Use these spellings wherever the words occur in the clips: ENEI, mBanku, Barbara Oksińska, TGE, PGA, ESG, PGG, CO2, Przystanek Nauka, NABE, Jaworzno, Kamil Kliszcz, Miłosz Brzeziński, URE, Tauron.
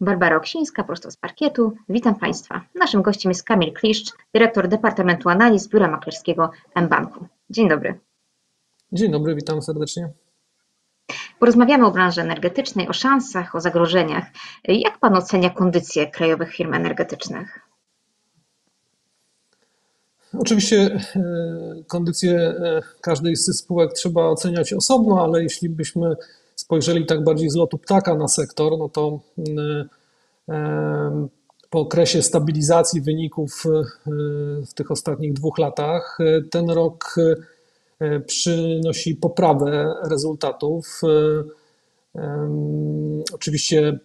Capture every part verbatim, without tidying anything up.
Barbara Oksińska, prosto z parkietu. Witam Państwa. Naszym gościem jest Kamil Kliszcz, dyrektor Departamentu Analiz Biura Maklerskiego mBanku. Dzień dobry. Dzień dobry, witam serdecznie. Porozmawiamy o branży energetycznej, o szansach, o zagrożeniach. Jak Pan ocenia kondycję krajowych firm energetycznych? Oczywiście kondycję każdej z spółek trzeba oceniać osobno, ale jeśli byśmy spojrzeli tak bardziej z lotu ptaka na sektor, no to po okresie stabilizacji wyników w tych ostatnich dwóch latach ten rok przynosi poprawę rezultatów. Oczywiście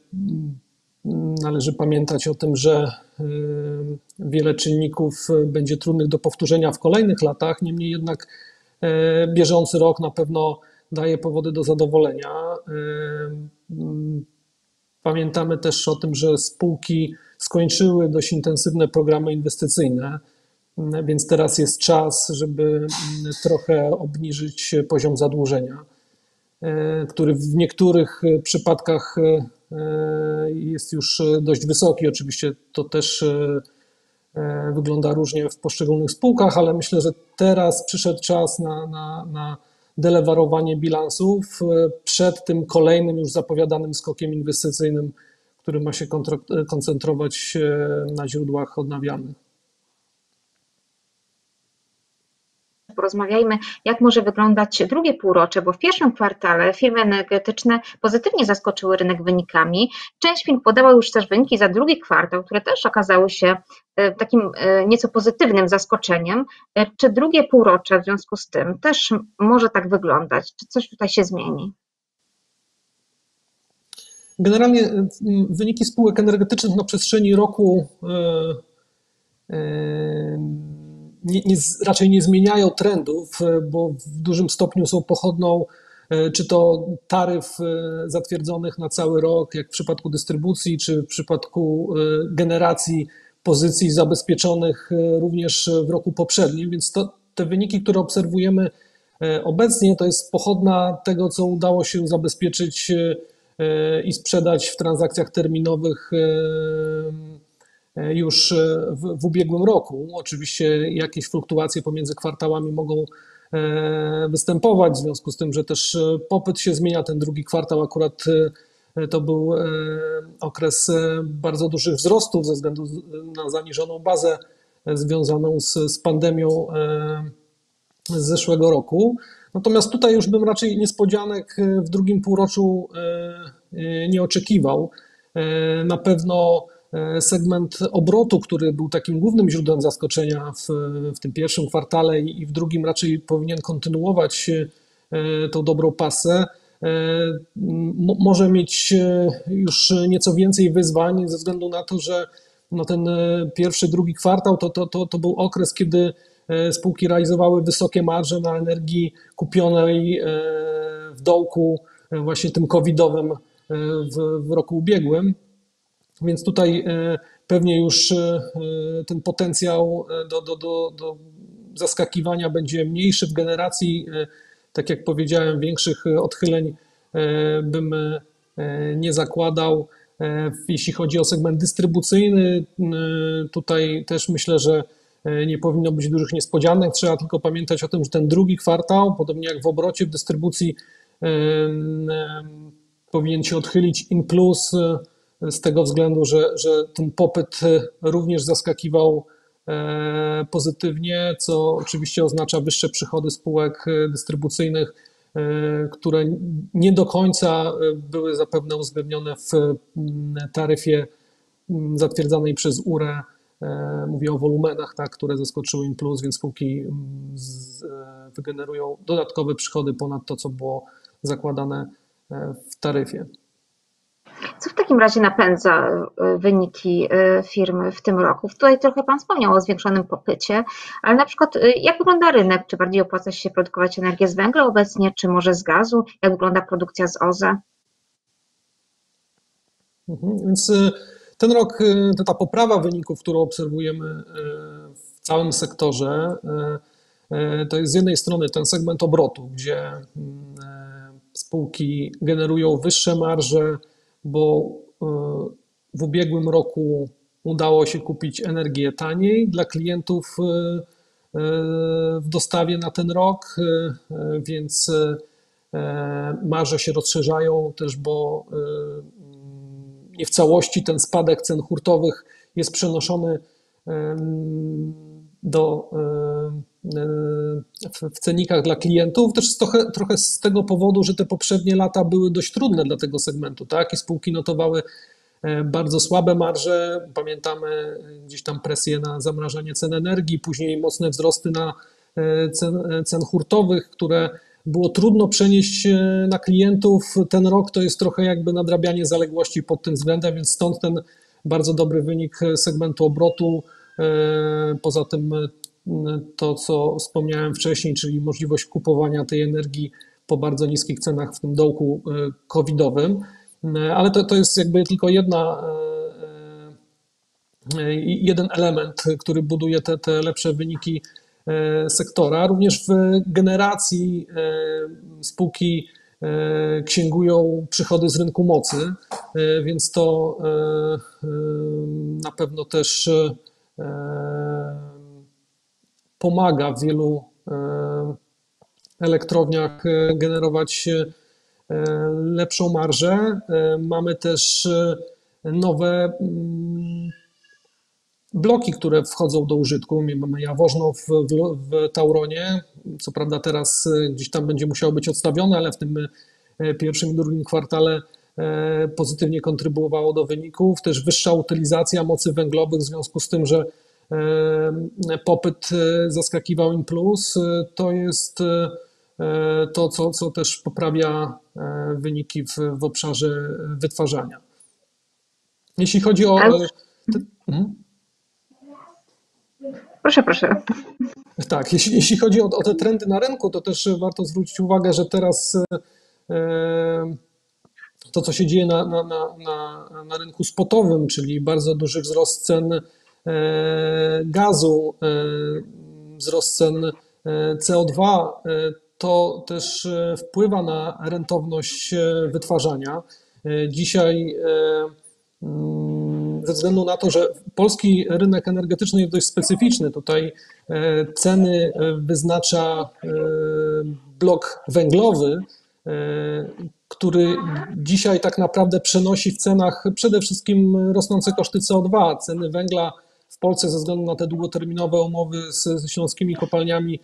należy pamiętać o tym, że wiele czynników będzie trudnych do powtórzenia w kolejnych latach, niemniej jednak bieżący rok na pewno daje powody do zadowolenia. Pamiętamy też o tym, że spółki skończyły dość intensywne programy inwestycyjne, więc teraz jest czas, żeby trochę obniżyć poziom zadłużenia, który w niektórych przypadkach jest już dość wysoki. Oczywiście to też wygląda różnie w poszczególnych spółkach, ale myślę, że teraz przyszedł czas na, na, na delewarowanie bilansów przed tym kolejnym już zapowiadanym skokiem inwestycyjnym, który ma się koncentrować na źródłach odnawialnych. Porozmawiajmy, jak może wyglądać drugie półrocze, bo w pierwszym kwartale firmy energetyczne pozytywnie zaskoczyły rynek wynikami. Część firm podała już też wyniki za drugi kwartał, które też okazały się takim nieco pozytywnym zaskoczeniem. Czy drugie półrocze w związku z tym też może tak wyglądać? Czy coś tutaj się zmieni? Generalnie wyniki spółek energetycznych na przestrzeni roku yy, yy, Nie, nie, raczej nie zmieniają trendów, bo w dużym stopniu są pochodną czy to taryf zatwierdzonych na cały rok, jak w przypadku dystrybucji, czy w przypadku generacji pozycji zabezpieczonych również w roku poprzednim, więc to, te wyniki, które obserwujemy obecnie, to jest pochodna tego, co udało się zabezpieczyć i sprzedać w transakcjach terminowych już w, w ubiegłym roku. Oczywiście jakieś fluktuacje pomiędzy kwartałami mogą występować, w związku z tym, że też popyt się zmienia. Ten drugi kwartał akurat to był okres bardzo dużych wzrostów ze względu na zaniżoną bazę związaną z, z pandemią z zeszłego roku. Natomiast tutaj już bym raczej niespodzianek w drugim półroczu nie oczekiwał. Na pewno segment obrotu, który był takim głównym źródłem zaskoczenia w, w tym pierwszym kwartale i w drugim, raczej powinien kontynuować tą dobrą pasę. Może mieć już nieco więcej wyzwań ze względu na to, że no ten pierwszy, drugi kwartał to, to, to, to był okres, kiedy spółki realizowały wysokie marże na energii kupionej w dołku właśnie tym covidowym w, w roku ubiegłym. Więc tutaj pewnie już ten potencjał do, do, do, do zaskakiwania będzie mniejszy w generacji. Tak jak powiedziałem, większych odchyleń bym nie zakładał. Jeśli chodzi o segment dystrybucyjny, tutaj też myślę, że nie powinno być dużych niespodzianek. Trzeba tylko pamiętać o tym, że ten drugi kwartał, podobnie jak w obrocie w dystrybucji, powinien się odchylić in plus, z tego względu, że, że ten popyt również zaskakiwał pozytywnie, co oczywiście oznacza wyższe przychody spółek dystrybucyjnych, które nie do końca były zapewne uwzględnione w taryfie zatwierdzanej przez U R E. Mówię o wolumenach, tak, które zaskoczyły in plus, więc spółki z, wygenerują dodatkowe przychody ponad to, co było zakładane w taryfie. Co w takim razie napędza wyniki firm w tym roku? Tutaj trochę Pan wspomniał o zwiększonym popycie, ale na przykład jak wygląda rynek? Czy bardziej opłaca się produkować energię z węgla obecnie, czy może z gazu? Jak wygląda produkcja z O Z E? Mhm, więc Ten rok to ta poprawa wyników, którą obserwujemy w całym sektorze, to jest z jednej strony ten segment obrotu, gdzie spółki generują wyższe marże, bo w ubiegłym roku udało się kupić energię taniej dla klientów w dostawie na ten rok, więc marże się rozszerzają też, bo nie w całości ten spadek cen hurtowych jest przenoszony do, w cenikach dla klientów. Też trochę, trochę z tego powodu, że te poprzednie lata były dość trudne dla tego segmentu, tak? I spółki notowały bardzo słabe marże. Pamiętamy gdzieś tam presję na zamrażanie cen energii, później mocne wzrosty na cen, cen hurtowych, które było trudno przenieść na klientów. Ten rok to jest trochę jakby nadrabianie zaległości pod tym względem, więc stąd ten bardzo dobry wynik segmentu obrotu. Poza tym to, co wspomniałem wcześniej, czyli możliwość kupowania tej energii po bardzo niskich cenach w tym dołku covidowym. Ale to, to jest jakby tylko jedna, jeden element, który buduje te, te lepsze wyniki sektora. Również w generacji spółki księgują przychody z rynku mocy, więc to na pewno też pomaga w wielu elektrowniach generować lepszą marżę. Mamy też nowe bloki, które wchodzą do użytku. Mamy Jaworzno w, w, w Tauronie, co prawda teraz gdzieś tam będzie musiało być odstawione, ale w tym pierwszym i drugim kwartale pozytywnie kontrybuowało do wyników. Też wyższa utylizacja mocy węglowych w związku z tym, że popyt zaskakiwał in plus. To jest to, co, co też poprawia wyniki w, w obszarze wytwarzania. Jeśli chodzi o... Proszę, proszę. Tak, jeśli, jeśli chodzi o, o te trendy na rynku, to też warto zwrócić uwagę, że teraz to, co się dzieje na, na, na, na rynku spotowym, czyli bardzo duży wzrost cen gazu, wzrost cen C O dwa, to też wpływa na rentowność wytwarzania. Dzisiaj ze względu na to, że polski rynek energetyczny jest dość specyficzny, tutaj ceny wyznacza blok węglowy, który dzisiaj tak naprawdę przenosi w cenach przede wszystkim rosnące koszty C O dwa. Ceny węgla w Polsce ze względu na te długoterminowe umowy ze śląskimi kopalniami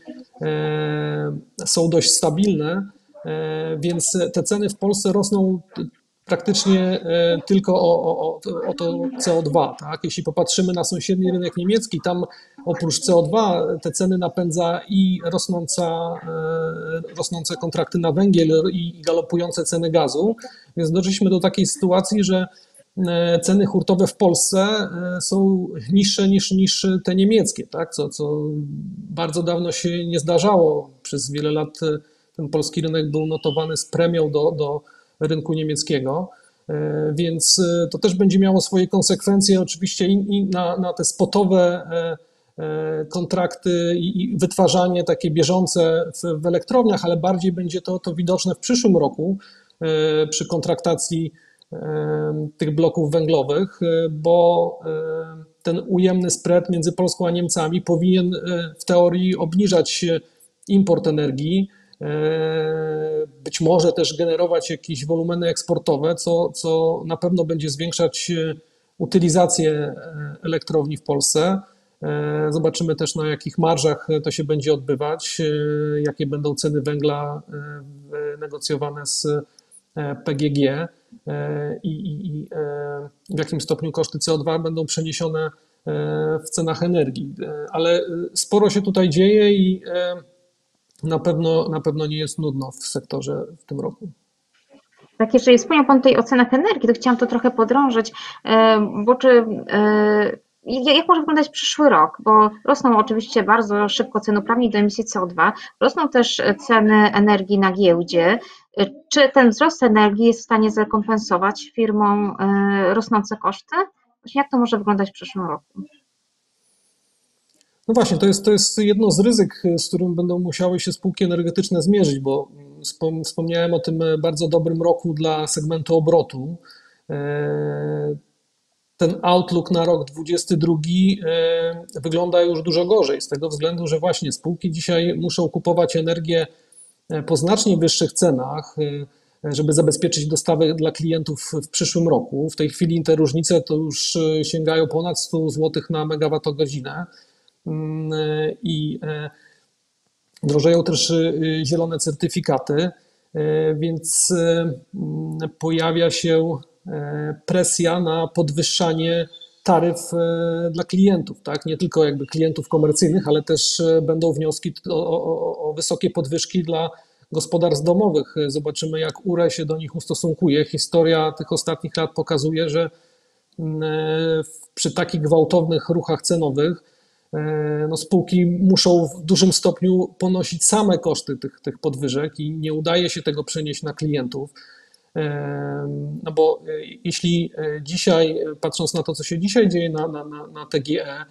są dość stabilne, więc te ceny w Polsce rosną praktycznie tylko o, o, o to C O dwa. Tak? Jeśli popatrzymy na sąsiedni rynek niemiecki, tam oprócz C O dwa te ceny napędza i rosnąca, rosnące kontrakty na węgiel i galopujące ceny gazu. Więc doszliśmy do takiej sytuacji, że ceny hurtowe w Polsce są niższe niż, niż te niemieckie, tak? co, co bardzo dawno się nie zdarzało. Przez wiele lat ten polski rynek był notowany z premią do, do rynku niemieckiego, więc to też będzie miało swoje konsekwencje oczywiście i, i na, na te spotowe kontrakty i, i wytwarzanie takie bieżące w, w elektrowniach, ale bardziej będzie to, to widoczne w przyszłym roku przy kontraktacji tych bloków węglowych, bo ten ujemny spread między Polską a Niemcami powinien w teorii obniżać import energii, być może też generować jakieś wolumeny eksportowe, co, co na pewno będzie zwiększać utylizację elektrowni w Polsce. Zobaczymy też, na jakich marżach to się będzie odbywać, jakie będą ceny węgla negocjowane z P G G i, i, i w jakim stopniu koszty C O dwa będą przeniesione w cenach energii. Ale sporo się tutaj dzieje i na pewno, na pewno nie jest nudno w sektorze w tym roku. Tak, jeżeli wspomniał Pan tutaj o cenach energii, to chciałam to trochę podrążyć, bo czy, jak może wyglądać przyszły rok? Bo rosną oczywiście bardzo szybko ceny uprawnień do emisji C O dwa, rosną też ceny energii na giełdzie. Czy ten wzrost energii jest w stanie zrekompensować firmom rosnące koszty? Jak to może wyglądać w przyszłym roku? No właśnie, to jest, to jest jedno z ryzyk, z którym będą musiały się spółki energetyczne zmierzyć, bo wspomniałem o tym bardzo dobrym roku dla segmentu obrotu. Ten outlook na rok dwudziesty drugi wygląda już dużo gorzej z tego względu, że właśnie spółki dzisiaj muszą kupować energię po znacznie wyższych cenach, żeby zabezpieczyć dostawy dla klientów w przyszłym roku. W tej chwili te różnice to już sięgają ponad sto złotych na megawattogodzinę i drożeją też zielone certyfikaty, więc pojawia się presja na podwyższanie taryf dla klientów, tak? Nie tylko jakby klientów komercyjnych, ale też będą wnioski o, o, o wysokie podwyżki dla gospodarstw domowych. Zobaczymy, jak U R E się do nich ustosunkuje. Historia tych ostatnich lat pokazuje, że przy takich gwałtownych ruchach cenowych no spółki muszą w dużym stopniu ponosić same koszty tych, tych podwyżek i nie udaje się tego przenieść na klientów. No bo jeśli dzisiaj, patrząc na to, co się dzisiaj dzieje na, na, na T G E,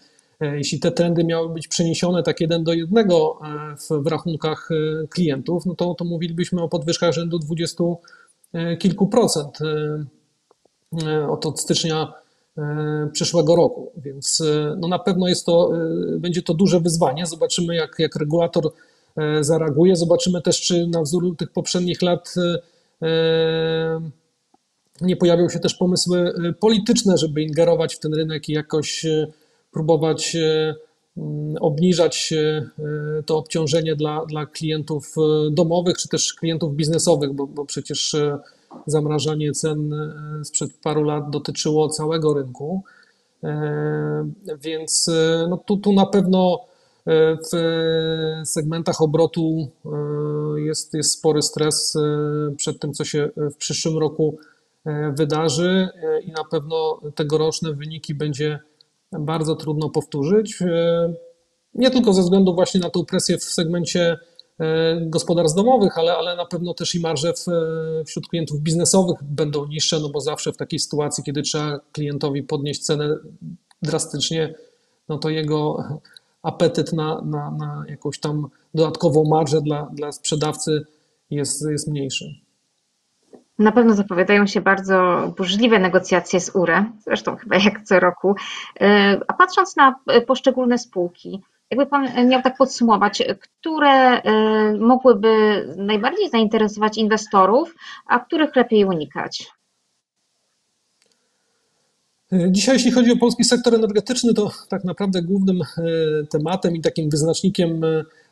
jeśli te trendy miały być przeniesione tak jeden do jednego w, w rachunkach klientów, no to, to mówilibyśmy o podwyżkach rzędu dwudziestu kilku procent od stycznia przyszłego roku. Więc no na pewno jest to, będzie to duże wyzwanie. Zobaczymy, jak, jak regulator zareaguje. Zobaczymy też, czy na wzór tych poprzednich lat nie pojawią się też pomysły polityczne, żeby ingerować w ten rynek i jakoś próbować obniżać to obciążenie dla, dla klientów domowych czy też klientów biznesowych, bo, bo przecież zamrażanie cen sprzed paru lat dotyczyło całego rynku, więc no tu, tu na pewno w segmentach obrotu jest, jest spory stres przed tym, co się w przyszłym roku wydarzy i na pewno tegoroczne wyniki będzie bardzo trudno powtórzyć. Nie tylko ze względu właśnie na tą presję w segmencie gospodarstw domowych, ale, ale na pewno też i marże w, wśród klientów biznesowych będą niższe, no bo zawsze w takiej sytuacji, kiedy trzeba klientowi podnieść cenę drastycznie, no to jego apetyt na, na, na jakąś tam dodatkową marżę dla, dla sprzedawcy jest, jest mniejszy. Na pewno zapowiadają się bardzo burzliwe negocjacje z U R E, zresztą chyba jak co roku. A patrząc na poszczególne spółki, jakby Pan miał tak podsumować, które mogłyby najbardziej zainteresować inwestorów, a których lepiej unikać? Dzisiaj, jeśli chodzi o polski sektor energetyczny, to tak naprawdę głównym tematem i takim wyznacznikiem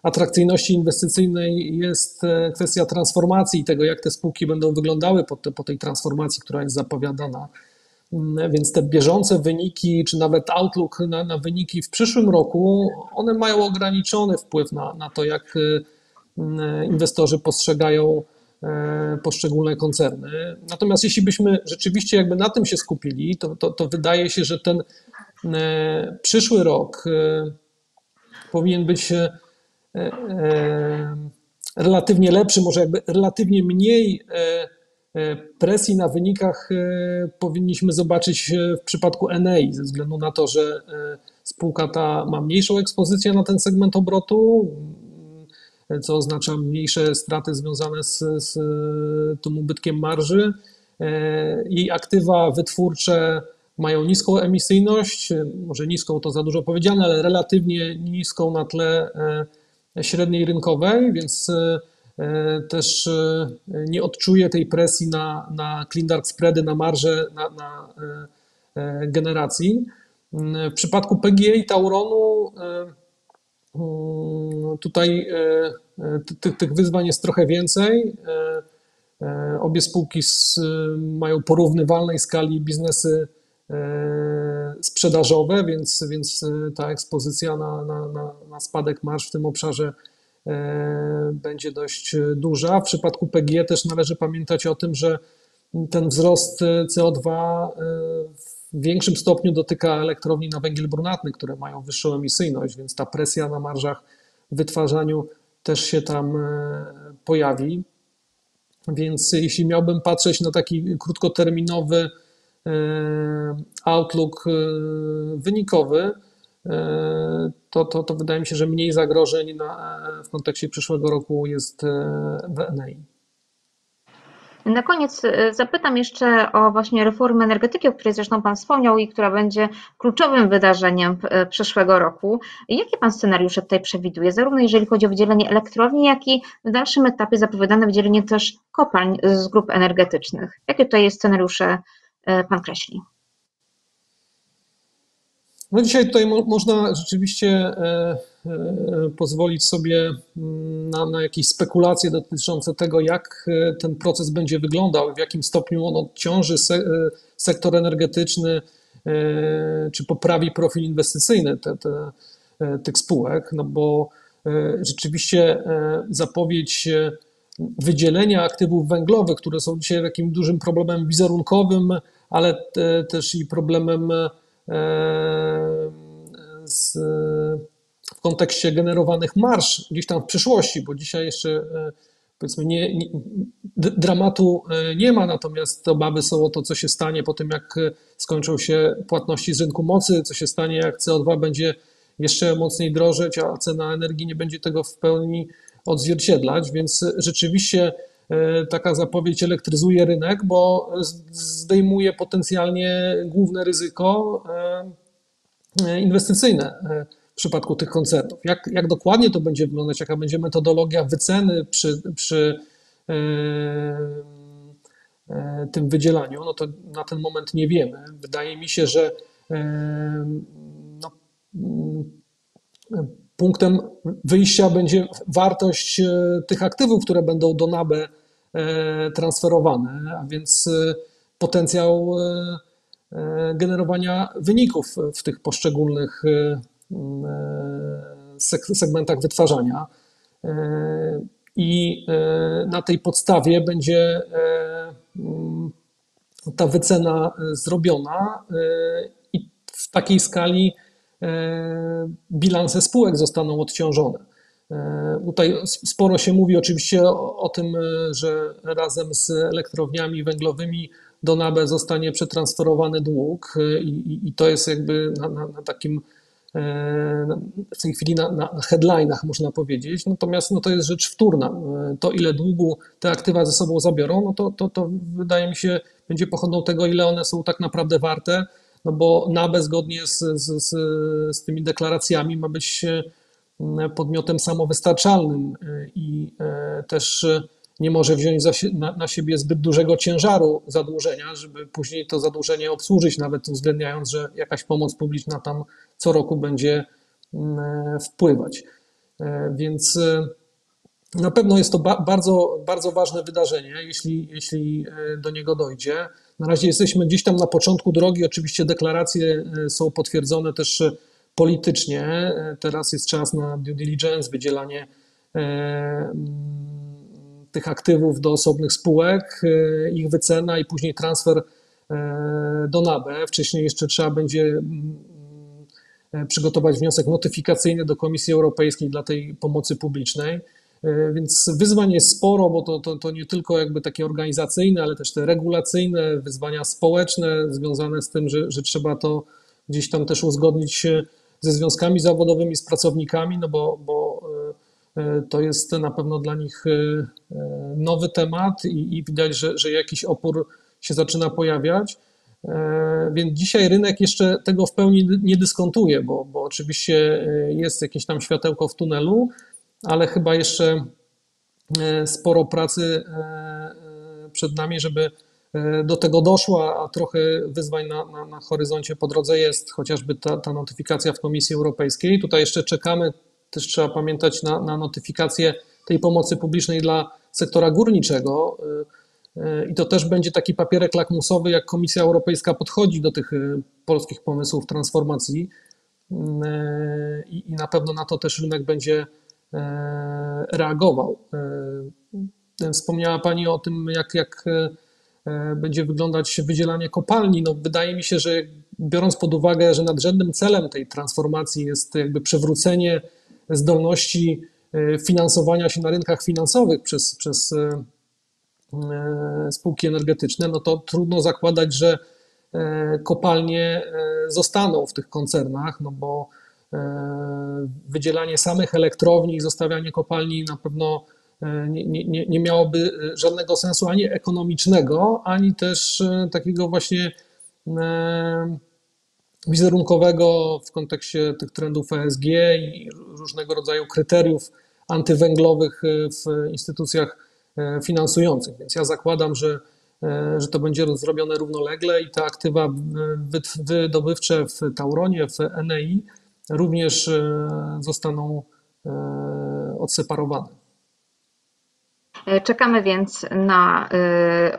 atrakcyjności inwestycyjnej jest kwestia transformacji i tego, jak te spółki będą wyglądały po, te, po tej transformacji, która jest zapowiadana. Więc te bieżące wyniki, czy nawet outlook na, na wyniki w przyszłym roku, one mają ograniczony wpływ na, na to, jak inwestorzy postrzegają poszczególne koncerny. Natomiast jeśli byśmy rzeczywiście jakby na tym się skupili, to, to, to wydaje się, że ten przyszły rok powinien być relatywnie lepszy, może jakby relatywnie mniej presji na wynikach powinniśmy zobaczyć w przypadku ENEI, ze względu na to, że spółka ta ma mniejszą ekspozycję na ten segment obrotu, co oznacza mniejsze straty związane z, z tym ubytkiem marży. Jej aktywa wytwórcze mają niską emisyjność, może niską to za dużo powiedziane, ale relatywnie niską na tle średniej rynkowej, więc też nie odczuje tej presji na, na clean dark spready, na marże, na, na generacji. W przypadku P G A i Tauronu tutaj tych, tych wyzwań jest trochę więcej. Obie spółki z, mają porównywalnej skali biznesy sprzedażowe, więc, więc ta ekspozycja na, na, na spadek marż w tym obszarze będzie dość duża. W przypadku P G E też należy pamiętać o tym, że ten wzrost C O dwa w większym stopniu dotyka elektrowni na węgiel brunatny, które mają wyższą emisyjność, więc ta presja na marżach w wytwarzaniu też się tam pojawi. Więc jeśli miałbym patrzeć na taki krótkoterminowy outlook wynikowy, to, to, to wydaje mi się, że mniej zagrożeń na, w kontekście przyszłego roku jest w E N E I. Na koniec zapytam jeszcze o właśnie reformę energetyki, o której zresztą Pan wspomniał i która będzie kluczowym wydarzeniem przyszłego roku. Jakie Pan scenariusze tutaj przewiduje, zarówno jeżeli chodzi o wydzielenie elektrowni, jak i w dalszym etapie zapowiadane wydzielenie też kopalń z grup energetycznych? Jakie tutaj scenariusze Pan kreśli? No dzisiaj tutaj mo- można rzeczywiście e, e, pozwolić sobie na, na jakieś spekulacje dotyczące tego, jak ten proces będzie wyglądał, w jakim stopniu on odciąży se- sektor energetyczny, e, czy poprawi profil inwestycyjny te, te, e, tych spółek, no bo e, rzeczywiście e, zapowiedź wydzielenia aktywów węglowych, które są dzisiaj takim dużym problemem wizerunkowym, ale te, też i problemem Z, w kontekście generowanych marż gdzieś tam w przyszłości, bo dzisiaj jeszcze powiedzmy nie, nie, dramatu nie ma, natomiast obawy są o to, co się stanie po tym, jak skończą się płatności z rynku mocy, co się stanie, jak C O dwa będzie jeszcze mocniej drożeć, a cena energii nie będzie tego w pełni odzwierciedlać, więc rzeczywiście taka zapowiedź elektryzuje rynek, bo zdejmuje potencjalnie główne ryzyko inwestycyjne w przypadku tych koncernów. Jak, jak dokładnie to będzie wyglądać, jaka będzie metodologia wyceny przy, przy tym wydzielaniu, no to na ten moment nie wiemy. Wydaje mi się, że no, punktem wyjścia będzie wartość tych aktywów, które będą do N A B E transferowane, a więc potencjał generowania wyników w tych poszczególnych segmentach wytwarzania. I na tej podstawie będzie ta wycena zrobiona i w takiej skali bilanse spółek zostaną odciążone. Tutaj sporo się mówi oczywiście o, o tym, że razem z elektrowniami węglowymi do N A B E zostanie przetransferowany dług i, i to jest jakby na, na, na takim w tej chwili na, na headlinach można powiedzieć, natomiast no, to jest rzecz wtórna. To ile długu te aktywa ze sobą zabiorą, no to, to, to wydaje mi się będzie pochodną tego, ile one są tak naprawdę warte. No bo N A B E zgodnie z, z, z, z tymi deklaracjami ma być podmiotem samowystarczalnym i też nie może wziąć za, na, na siebie zbyt dużego ciężaru zadłużenia, żeby później to zadłużenie obsłużyć, nawet uwzględniając, że jakaś pomoc publiczna tam co roku będzie wpływać. Więc na pewno jest to ba- bardzo, bardzo ważne wydarzenie, jeśli, jeśli do niego dojdzie. Na razie jesteśmy gdzieś tam na początku drogi, oczywiście deklaracje są potwierdzone też politycznie. Teraz jest czas na due diligence, wydzielanie tych aktywów do osobnych spółek, ich wycena i później transfer do N A B E. Wcześniej jeszcze trzeba będzie przygotować wniosek notyfikacyjny do Komisji Europejskiej dla tej pomocy publicznej. Więc wyzwań jest sporo, bo to, to, to nie tylko jakby takie organizacyjne, ale też te regulacyjne, wyzwania społeczne związane z tym, że, że trzeba to gdzieś tam też uzgodnić ze związkami zawodowymi, z pracownikami, no bo, bo to jest na pewno dla nich nowy temat i, i widać, że, że jakiś opór się zaczyna pojawiać. Więc dzisiaj rynek jeszcze tego w pełni nie dyskontuje, bo, bo oczywiście jest jakieś tam światełko w tunelu, ale chyba jeszcze sporo pracy przed nami, żeby do tego doszło, a trochę wyzwań na, na, na horyzoncie po drodze jest, chociażby ta, ta notyfikacja w Komisji Europejskiej. Tutaj jeszcze czekamy, też trzeba pamiętać na, na notyfikację tej pomocy publicznej dla sektora górniczego i to też będzie taki papierek lakmusowy, jak Komisja Europejska podchodzi do tych polskich pomysłów transformacji i, i na pewno na to też rynek będzie reagował. Wspomniała Pani o tym, jak, jak będzie wyglądać wydzielanie kopalni. No, wydaje mi się, że biorąc pod uwagę, że nadrzędnym celem tej transformacji jest jakby przywrócenie zdolności finansowania się na rynkach finansowych przez, przez spółki energetyczne, no to trudno zakładać, że kopalnie zostaną w tych koncernach, no bo wydzielanie samych elektrowni i zostawianie kopalni na pewno nie, nie, nie miałoby żadnego sensu ani ekonomicznego, ani też takiego właśnie wizerunkowego w kontekście tych trendów E S G i różnego rodzaju kryteriów antywęglowych w instytucjach finansujących. Więc ja zakładam, że, że to będzie zrobione równolegle i te aktywa wydobywcze w Tauronie, w E N E I również zostaną odseparowane. Czekamy więc na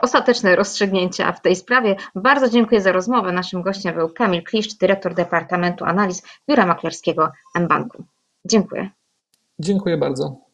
ostateczne rozstrzygnięcia w tej sprawie. Bardzo dziękuję za rozmowę. Naszym gościem był Kamil Kliszcz, dyrektor Departamentu Analiz Biura Maklerskiego mBanku. Dziękuję. Dziękuję bardzo.